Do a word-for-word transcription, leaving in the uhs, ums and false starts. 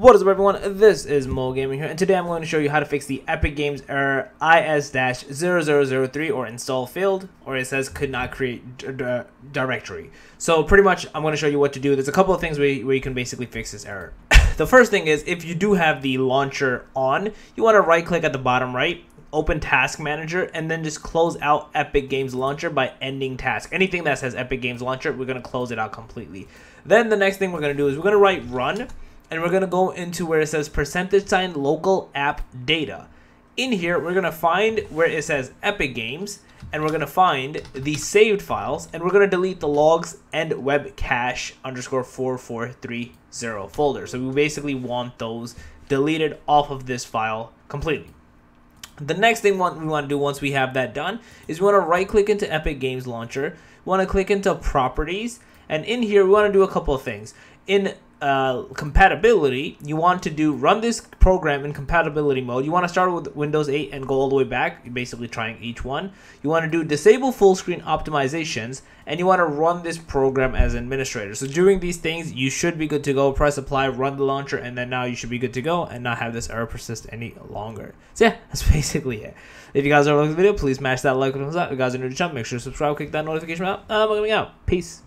What is up, everyone? This is Mole Gaming here, and today I'm going to show you how to fix the Epic Games error I S zero zero zero three, or install failed, or it says could not create d d directory. So pretty much I'm going to show you what to do. There's a couple of things where you, where you can basically fix this error. The first thing is, if you do have the launcher on, you want to right click at the bottom right, open Task Manager, and then just close out Epic Games Launcher by ending task. Anything that says Epic Games Launcher, we're going to close it out completely. Then the next thing we're going to do is we're going to write run, and we're going to go into where it says percentage sign local app data. In here, we're going to find where it says Epic Games, and we're going to find the saved files, and we're going to delete the logs and web cache underscore four four three zero folder. So we basically want those deleted off of this file completely. The next thing we want to do once we have that done is we want to right click into Epic Games Launcher. We want to click into Properties, and in here we want to do a couple of things. In uh, compatibility, you want to do run this program in compatibility mode. You want to start with Windows eight and go all the way back. You're basically trying each one. You want to do disable full screen optimizations, and you want to run this program as administrator. So doing these things, you should be good to go. Press apply, run the launcher, and then now you should be good to go and not have this error persist any longer. So yeah, that's basically it. If you guys are liking the video, please smash that like button. If you guys are new to the channel, make sure to subscribe, click that notification bell. I'm coming out. Peace.